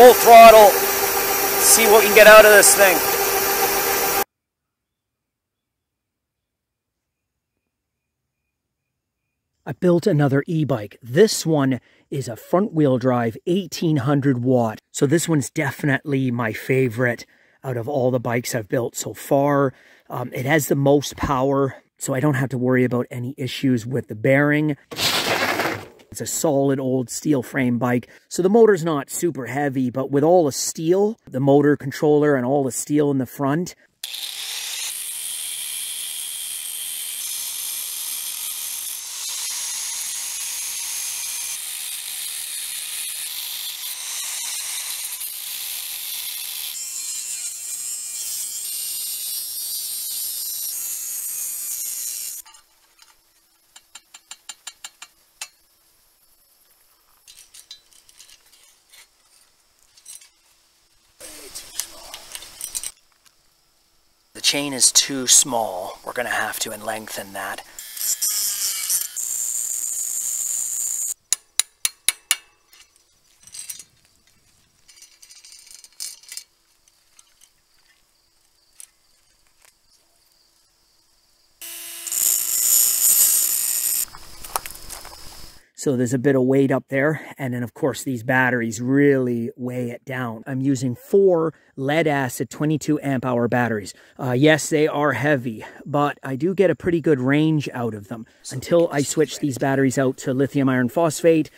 full throttle, see what we can get out of this thing. I built another e-bike. This one is a front-wheel drive 1800 watt. So this one's definitely my favorite out of all the bikes I've built so far. It has the most power, so I don't have to worry about any issues with the bearing. It's a solid old steel frame bike, so the motor's not super heavy, but with all the steel, the motor controller and all the steel in the front, the chain is too small. We're going to have to lengthen that. So there's a bit of weight up there. And then of course these batteries really weigh it down. I'm using 4 lead acid 22 amp hour batteries. Yes, they are heavy, but I do get a pretty good range out of them. Until I switch these batteries out to lithium iron phosphate,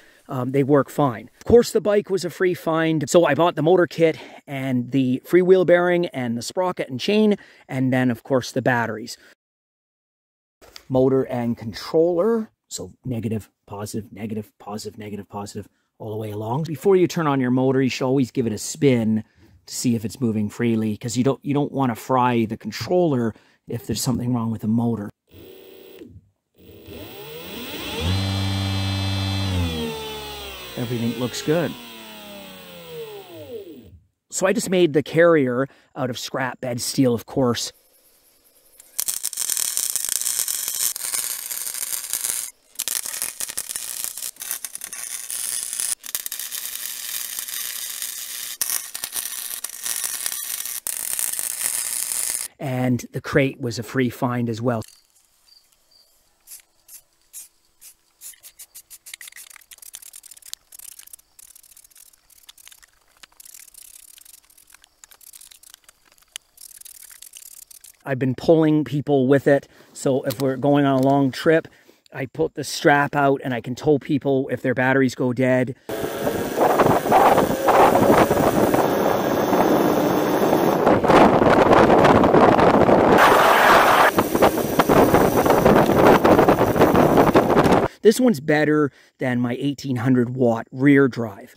they work fine. Of course the bike was a free find. So I bought the motor kit and the freewheel bearing and the sprocket and chain. And then of course the batteries. Motor and controller. So negative, positive, negative, positive, negative, positive, all the way along. Before you turn on your motor, you should always give it a spin to see if it's moving freely, because you don't want to fry the controller if there's something wrong with the motor. Everything looks good. So I just made the carrier out of scrap bed steel, of course. And the crate was a free find as well. I've been pulling people with it, so if we're going on a long trip, I put the strap out and I can tow people if their batteries go dead. This one's better than my 1800 watt rear drive.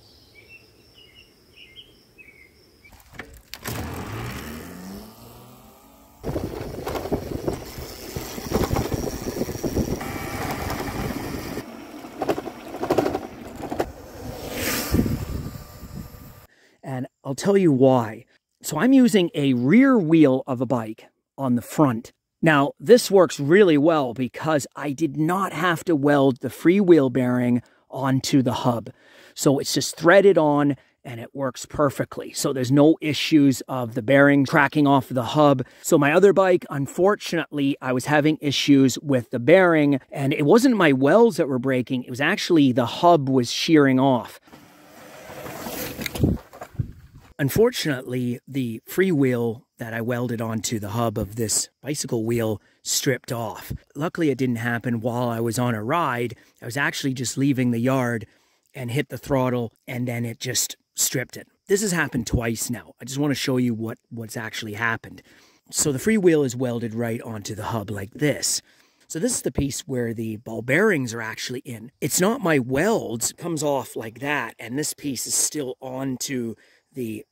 And I'll tell you why. So I'm using a rear wheel of a bike on the front. Now, this works really well because I did not have to weld the freewheel bearing onto the hub. So it's just threaded on and it works perfectly. So there's no issues of the bearing cracking off the hub. So my other bike, unfortunately, I was having issues with the bearing, and it wasn't my welds that were breaking. It was actually the hub was shearing off. Unfortunately, the freewheel that I welded onto the hub of this bicycle wheel stripped off. Luckily, it didn't happen while I was on a ride. I was actually just leaving the yard and hit the throttle, and then it just stripped it. This has happened twice now. I just want to show you what's actually happened. So the freewheel is welded right onto the hub like this. So this is the piece where the ball bearings are actually in. It's not my welds. It comes off like that, and this piece is still onto the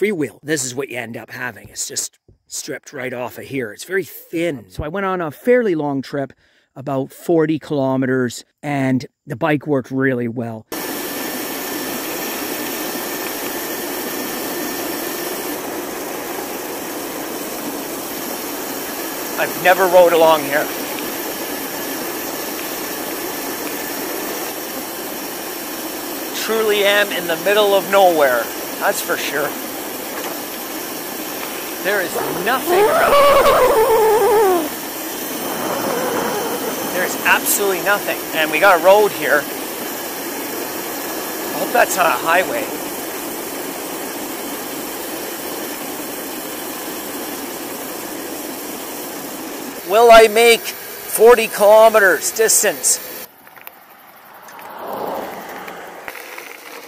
freewheel. This is what you end up having. It's just stripped right off of here. It's very thin. So I went on a fairly long trip, about 40 kilometers, and the bike worked really well. I've never rode along here. Truly am in the middle of nowhere. That's for sure. There is nothing about it. There's absolutely nothing. And we got a road here. I hope that's not a highway. Will I make 40 kilometers distance?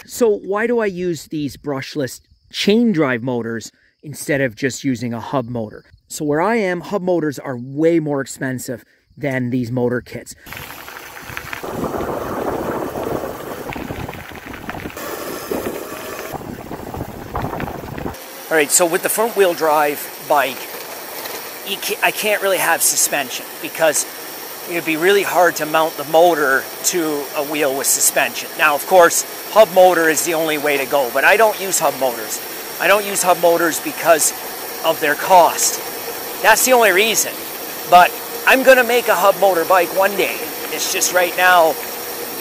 So why do I use these brushless chain drive motors instead of just using a hub motor? So where I am, hub motors are way more expensive than these motor kits. All right, so with the front wheel drive bike, I can't really have suspension because it would be really hard to mount the motor to a wheel with suspension. Now, of course, hub motor is the only way to go, but I don't use hub motors. I don't use hub motors because of their cost. That's the only reason. But I'm gonna make a hub motor bike one day. It's just right now,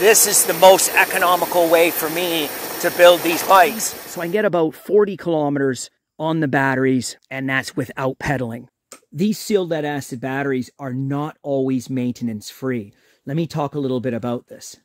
this is the most economical way for me to build these bikes. So I can get about 40 kilometers on the batteries, and that's without pedaling. These sealed lead acid batteries are not always maintenance free. Let me talk a little bit about this.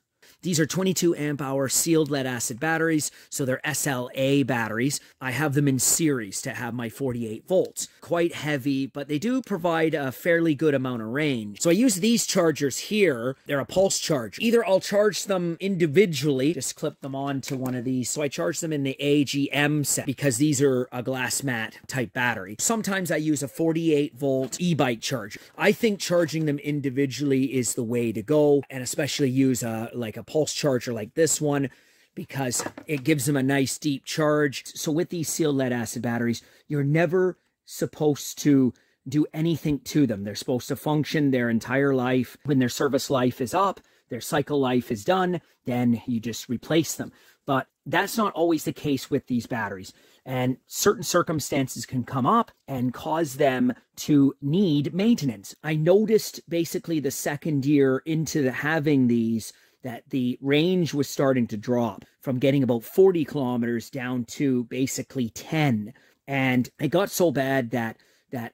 These are 22 amp hour sealed lead acid batteries, so they're SLA batteries. I have them in series to have my 48 volts. Quite heavy, but they do provide a fairly good amount of range. So I use these chargers here. They're a pulse charger. Either I'll charge them individually, just clip them onto one of these. So I charge them in the AGM set because these are a glass mat type battery. Sometimes I use a 48 volt e-bike charger. I think charging them individually is the way to go, and especially use like a pulse charger like this one because it gives them a nice deep charge. So with these sealed lead acid batteries, you're never supposed to do anything to them. They're supposed to function their entire life. When their service life is up, their cycle life is done, then you just replace them. But that's not always the case with these batteries. And certain circumstances can come up and cause them to need maintenance. I noticed basically the second year into having these that the range was starting to drop from getting about 40 kilometers down to basically 10. And it got so bad that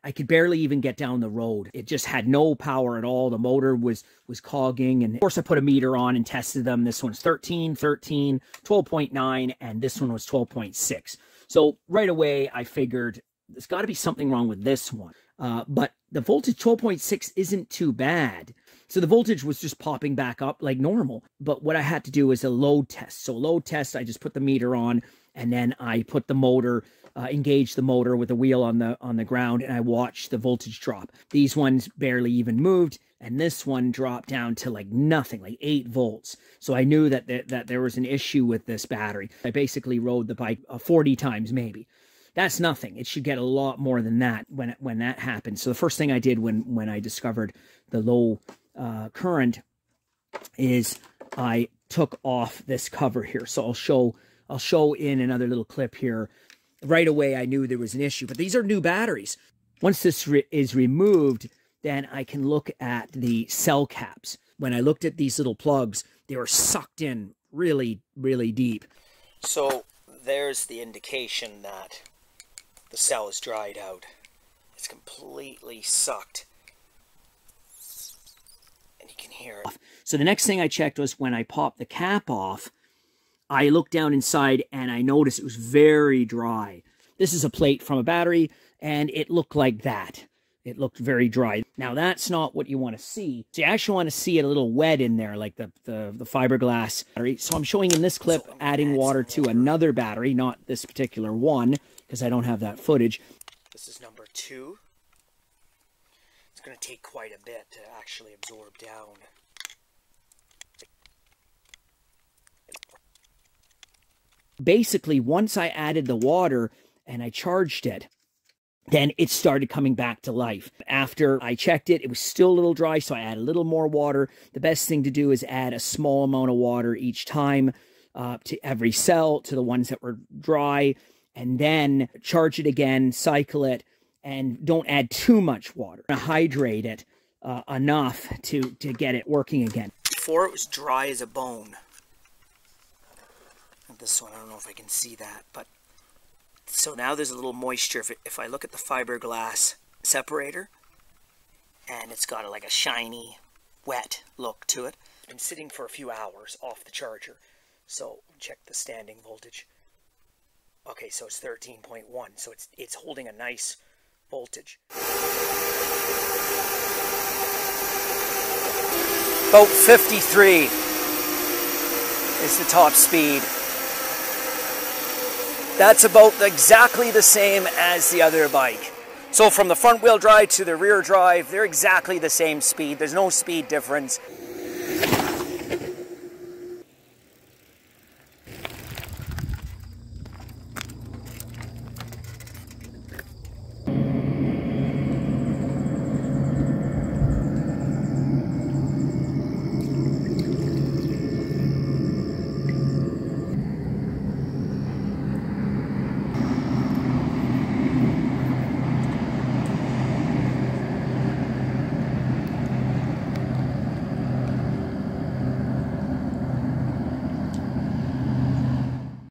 I could barely even get down the road. It just had no power at all. The motor was cogging. And of course I put a meter on and tested them. This one's 13, 13, 12.9, and this one was 12.6. So right away I figured there's gotta be something wrong with this one. But the voltage 12.6 isn't too bad. So the voltage was just popping back up like normal. But what I had to do is a load test. So load test, I just put the meter on and then I put the motor, engage the motor with the wheel on the ground, and I watched the voltage drop. These ones barely even moved. And this one dropped down to like nothing, like 8 volts. So I knew that there was an issue with this battery. I basically rode the bike 40 times maybe. That's nothing. It should get a lot more than that when that happens. So the first thing I did when I discovered the low current is I took off this cover here. So I'll show in another little clip here. Right away, I knew there was an issue, but these are new batteries. Once this is removed, then I can look at the cell caps. When I looked at these little plugs, they were sucked in really, really deep. So there's the indication that the cell is dried out. It's completely sucked. And you can hear it. So the next thing I checked was when I popped the cap off, I looked down inside and I noticed it was very dry. This is a plate from a battery and it looked like that. It looked very dry. Now that's not what you want to see. So you actually want to see it a little wet in there, like the fiberglass battery. So I'm showing in this clip, adding water to another battery, not this particular one, because I don't have that footage. This is number 2. It's going to take quite a bit to actually absorb down. Basically, once I added the water and I charged it, then it started coming back to life. After I checked it, it was still a little dry, so I added a little more water. The best thing to do is add a small amount of water each time to every cell, to the ones that were dry, and then charge it again, cycle it, and don't add too much water. Hydrate it enough to get it working again. Before it was dry as a bone. This one, I don't know if I can see that, but So now there's a little moisture. If I look at the fiberglass separator, and it's got like a shiny, wet look to it. It's been sitting for a few hours off the charger. So check the standing voltage. Okay, so it's 13.1. So it's holding a nice voltage. About 53 is the top speed. That's about exactly the same as the other bike. So from the front wheel drive to the rear drive, they're exactly the same speed. There's no speed difference.